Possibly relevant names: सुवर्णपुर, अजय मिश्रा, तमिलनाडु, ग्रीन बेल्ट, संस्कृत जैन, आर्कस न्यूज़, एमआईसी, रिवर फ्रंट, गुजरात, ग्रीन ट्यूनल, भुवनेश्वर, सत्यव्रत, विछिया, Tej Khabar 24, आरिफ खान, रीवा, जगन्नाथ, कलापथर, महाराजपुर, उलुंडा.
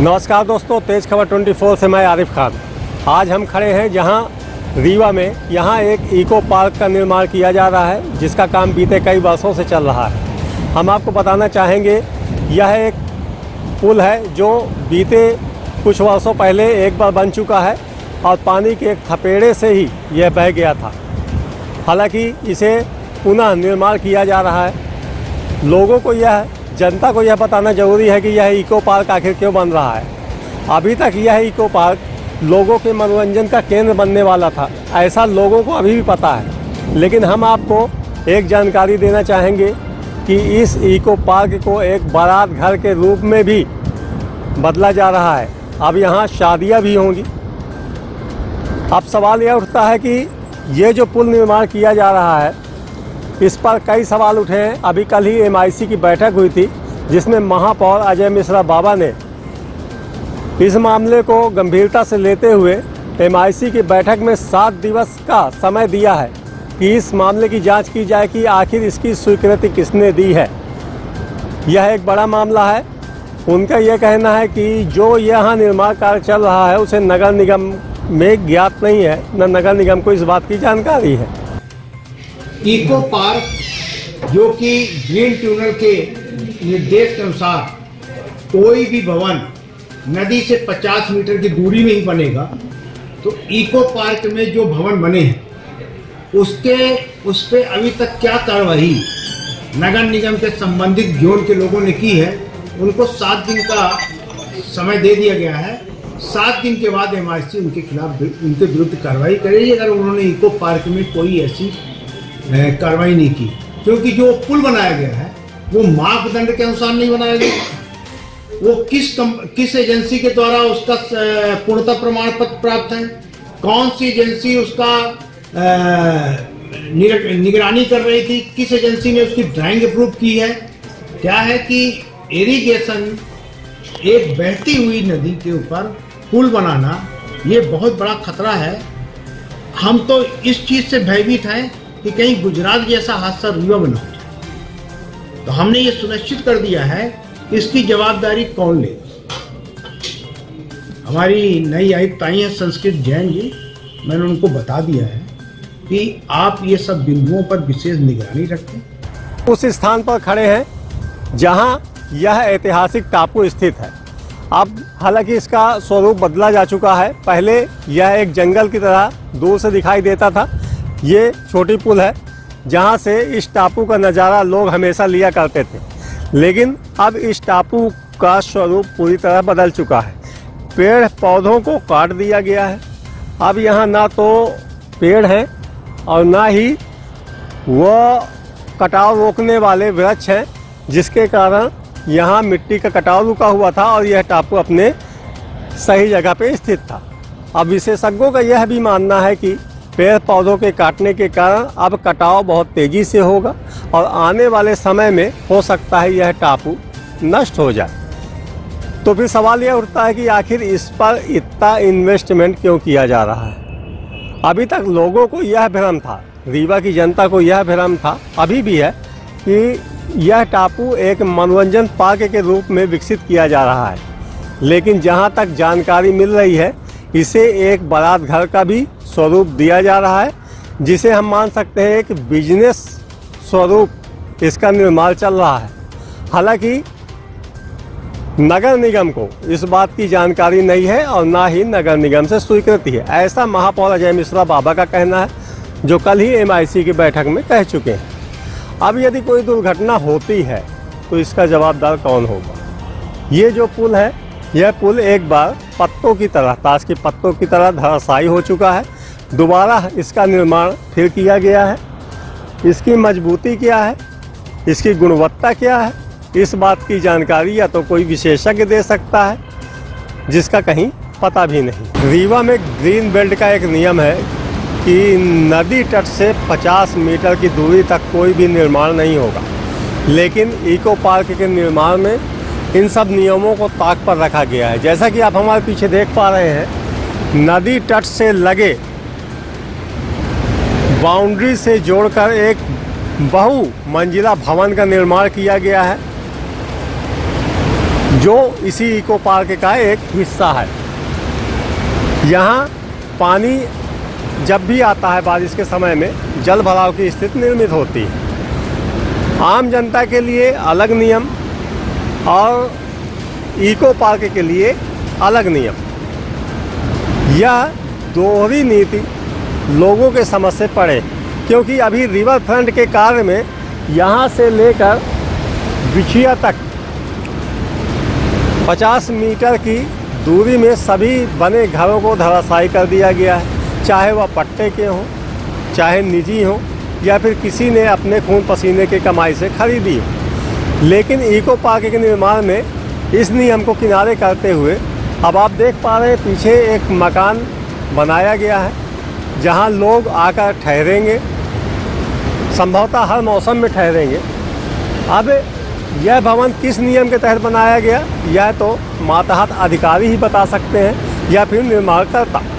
नमस्कार दोस्तों, तेज खबर 24 से मैं आरिफ खान। आज हम खड़े हैं जहां रीवा में एक इको पार्क का निर्माण किया जा रहा है, जिसका काम बीते कई वर्षों से चल रहा है। हम आपको बताना चाहेंगे, यह एक पुल है जो बीते कुछ वर्षों पहले एक बार बन चुका है और पानी के एक थपेड़े से ही यह बह गया था। हालांकि इसे पुनः निर्माण किया जा रहा है। लोगों को यह जनता को यह बताना ज़रूरी है कि यह इको पार्क आखिर क्यों बन रहा है। अभी तक यह इको पार्क लोगों के मनोरंजन का केंद्र बनने वाला था, ऐसा लोगों को अभी भी पता है। लेकिन हम आपको एक जानकारी देना चाहेंगे कि इस इको पार्क को एक बारात घर के रूप में भी बदला जा रहा है। अब यहाँ शादियाँ भी होंगी। अब सवाल यह उठता है कि ये जो पुल निर्माण किया जा रहा है, इस पर कई सवाल उठे हैं। अभी कल ही एमआईसी की बैठक हुई थी, जिसमें महापौर अजय मिश्रा बाबा ने इस मामले को गंभीरता से लेते हुए एमआईसी की बैठक में 7 दिवस का समय दिया है कि इस मामले की जांच की जाए कि आखिर इसकी स्वीकृति किसने दी है। यह एक बड़ा मामला है। उनका यह कहना है कि जो यहाँ निर्माण कार्य चल रहा है उसे नगर निगम में ज्ञात नहीं है, न नगर निगम को इस बात की जानकारी है। इको पार्क जो कि ग्रीन ट्यूनल के निर्देश के अनुसार कोई भी भवन नदी से 50 मीटर की दूरी में ही बनेगा, तो इको पार्क में जो भवन बने हैं उस पर अभी तक क्या कार्रवाई नगर निगम के संबंधित जोन के लोगों ने की है, उनको 7 दिन का समय दे दिया गया है। 7 दिन के बाद एमआईसी उनके खिलाफ उनके विरुद्ध कार्रवाई करेगी अगर उन्होंने इको पार्क में कोई ऐसी कार्रवाई नहीं की, क्योंकि जो पुल बनाया गया है वो मापदंड के अनुसार नहीं बनाया गया। वो किस एजेंसी के द्वारा उसका पूर्णता प्रमाण पत्र प्राप्त है, कौन सी एजेंसी उसका निगरानी कर रही थी, किस एजेंसी ने उसकी ड्राइंग अप्रूव की है। क्या है कि इरिगेशन एक बहती हुई नदी के ऊपर पुल बनाना ये बहुत बड़ा खतरा है। हम तो इस चीज़ से भयभीत हैं कि कहीं गुजरात जैसा हादसा रीवा में न हो, तो हमने ये सुनिश्चित कर दिया है कि इसकी जवाबदारी कौन ले। हमारी नई आयुक्त आई हैं संस्कृत जैन जी, मैंने उनको बता दिया है कि आप ये सब बिंदुओं पर विशेष निगरानी रखें। उस स्थान पर खड़े हैं जहां यह ऐतिहासिक टापू स्थित है। अब हालांकि इसका स्वरूप बदला जा चुका है। पहले यह एक जंगल की तरह दूर से दिखाई देता था। ये छोटी पुल है जहाँ से इस टापू का नज़ारा लोग हमेशा लिया करते थे, लेकिन अब इस टापू का स्वरूप पूरी तरह बदल चुका है। पेड़ पौधों को काट दिया गया है। अब यहाँ ना तो पेड़ हैं और ना ही वह कटाव रोकने वाले वृक्ष हैं, जिसके कारण यहाँ मिट्टी का कटाव रुका हुआ था और यह टापू अपने सही जगह पे स्थित था। अब विशेषज्ञों का यह भी मानना है कि पेड़ पौधों के काटने के कारण अब कटाव बहुत तेज़ी से होगा और आने वाले समय में हो सकता है यह टापू नष्ट हो जाए। तो फिर सवाल यह उठता है कि आखिर इस पर इतना इन्वेस्टमेंट क्यों किया जा रहा है। अभी तक लोगों को यह भ्रम था, रीवा की जनता को यह भ्रम था, अभी भी है, कि यह टापू एक मनोरंजन पार्क के रूप में विकसित किया जा रहा है। लेकिन जहाँ तक जानकारी मिल रही है, इसे एक बारात घर का भी स्वरूप दिया जा रहा है, जिसे हम मान सकते हैं एक बिजनेस स्वरूप इसका निर्माण चल रहा है। हालांकि नगर निगम को इस बात की जानकारी नहीं है और ना ही नगर निगम से स्वीकृति है, ऐसा महापौर अजय मिश्रा बाबा का कहना है, जो कल ही एमआईसी की बैठक में कह चुके हैं। अब यदि कोई दुर्घटना होती है तो इसका जवाबदार कौन होगा। ये जो पुल है, यह पुल एक बार पत्तों की तरह, ताश के पत्तों की तरह धराशायी हो चुका है। दोबारा इसका निर्माण फिर किया गया है। इसकी मजबूती क्या है, इसकी गुणवत्ता क्या है, इस बात की जानकारी या तो कोई विशेषज्ञ दे सकता है, जिसका कहीं पता भी नहीं। रीवा में ग्रीन बेल्ट का एक नियम है कि नदी तट से 50 मीटर की दूरी तक कोई भी निर्माण नहीं होगा, लेकिन इको पार्क के निर्माण में इन सब नियमों को ताक पर रखा गया है। जैसा कि आप हमारे पीछे देख पा रहे हैं, नदी तट से लगे बाउंड्री से जोड़कर एक बहुमंजिला भवन का निर्माण किया गया है, जो इसी इको पार्क का एक हिस्सा है। यहाँ पानी जब भी आता है बारिश के समय में जल भराव की स्थिति निर्मित होती है। आम जनता के लिए अलग नियम और इको पार्क के लिए अलग नियम, यह दोहरी नीति लोगों के समझ से पड़े, क्योंकि अभी रिवर फ्रंट के कार्य में यहाँ से लेकर विछिया तक 50 मीटर की दूरी में सभी बने घरों को धराशायी कर दिया गया है, चाहे वह पट्टे के हों, चाहे निजी हों, या फिर किसी ने अपने खून पसीने के कमाई से खरीदी हो। लेकिन इको पार्क के निर्माण में इस नियम को किनारे करते हुए अब आप देख पा रहे हैं पीछे एक मकान बनाया गया है जहां लोग आकर ठहरेंगे, संभवतः हर मौसम में ठहरेंगे। अब यह भवन किस नियम के तहत बनाया गया यह तो मातहत अधिकारी ही बता सकते हैं या फिर निर्माणकर्ता।